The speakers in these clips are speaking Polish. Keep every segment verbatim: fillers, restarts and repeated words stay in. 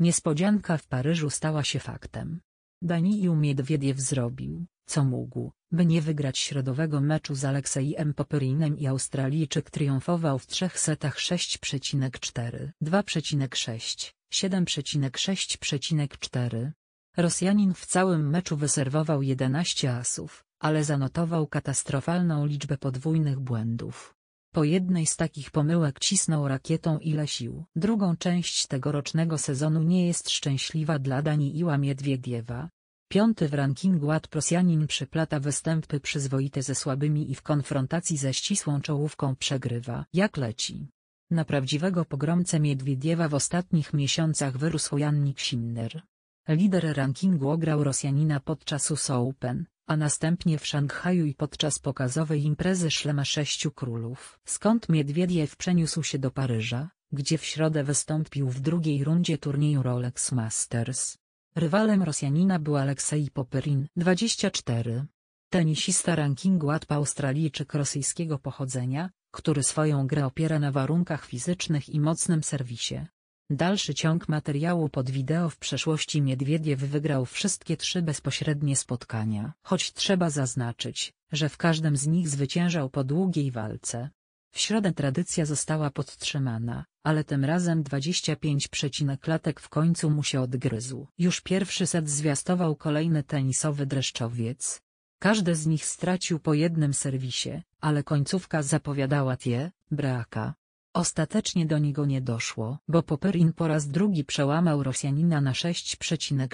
Niespodzianka w Paryżu stała się faktem. Daniil Miedwiediew zrobił, co mógł, by nie wygrać środowego meczu z Aleksiejem Popyrinem i Australijczyk triumfował w trzech setach sześć cztery, dwa sześć, siedem sześć, cztery. Rosjanin w całym meczu wyserwował jedenaście asów, ale zanotował katastrofalną liczbę podwójnych błędów. Po jednej z takich pomyłek cisnął rakietą ile sił. Drugą część tegorocznego sezonu nie jest szczęśliwa dla Daniila Miedwiediewa. Piąty w rankingu A T P Rosjanin przyplata występy przyzwoite ze słabymi i w konfrontacji ze ścisłą czołówką przegrywa. Jak leci? Na prawdziwego pogromcę Miedwiediewa w ostatnich miesiącach wyrósł Jannik Sinner. Lider rankingu ograł Rosjanina podczas U S Open, a następnie w Szanghaju i podczas pokazowej imprezy Szlema Sześciu Królów. Skąd Miedwiediew przeniósł się do Paryża, gdzie w środę wystąpił w drugiej rundzie turnieju Rolex Masters. Rywalem Rosjanina był Aleksiej Popyrin. dwadzieścia cztery. Tenisista rankingu A T P Australijczyk rosyjskiego pochodzenia, który swoją grę opiera na warunkach fizycznych i mocnym serwisie. Dalszy ciąg materiału pod wideo. W przeszłości Miedwiediew wygrał wszystkie trzy bezpośrednie spotkania. Choć trzeba zaznaczyć, że w każdym z nich zwyciężał po długiej walce. W środę tradycja została podtrzymana, ale tym razem dwadzieścia pięć latek w końcu mu się odgryzł. Już pierwszy set zwiastował kolejny tenisowy dreszczowiec. Każdy z nich stracił po jednym serwisie, ale końcówka zapowiadała tie, braka. Ostatecznie do niego nie doszło, bo Popyrin po raz drugi przełamał Rosjanina na sześć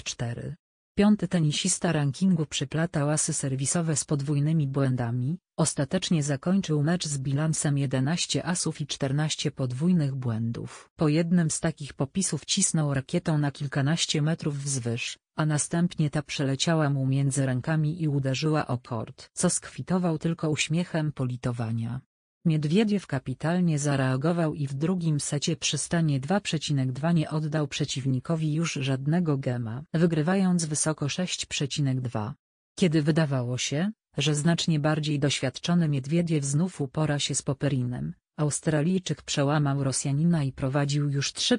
cztery. Piąty tenisista rankingu przyplatał asy serwisowe z podwójnymi błędami, ostatecznie zakończył mecz z bilansem jedenaście asów i czternaście podwójnych błędów. Po jednym z takich popisów cisnął rakietą na kilkanaście metrów wzwyż, a następnie ta przeleciała mu między rękami i uderzyła o kort, co skwitował tylko uśmiechem politowania. Miedwiediew kapitalnie zareagował i w drugim secie przy stanie dwa dwa nie oddał przeciwnikowi już żadnego gema, wygrywając wysoko sześć dwa. Kiedy wydawało się, że znacznie bardziej doświadczony Miedwiediew znów upora się z Popyrinem, Australijczyk przełamał Rosjanina i prowadził już trzy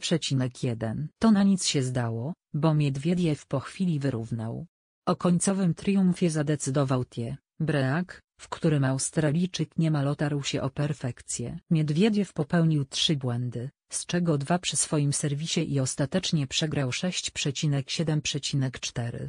jeden. To na nic się zdało, bo Miedwiediew po chwili wyrównał. O końcowym triumfie zadecydował tie, break, w którym Australijczyk niemal otarł się o perfekcję. Miedwiediew popełnił trzy błędy, z czego dwa przy swoim serwisie i ostatecznie przegrał sześć siedem cztery.